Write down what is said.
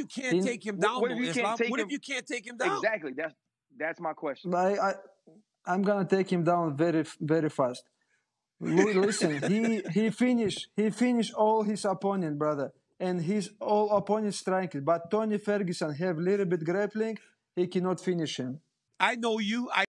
you can't take him down? What if you can't take him? What if you can't take him down? Exactly. That's my question. But I'm gonna take him down very, very fast. Listen, he finished all his opponent, brother, and his all opponents striking. But Tony Ferguson have little bit grappling. He cannot finish him. I know you. I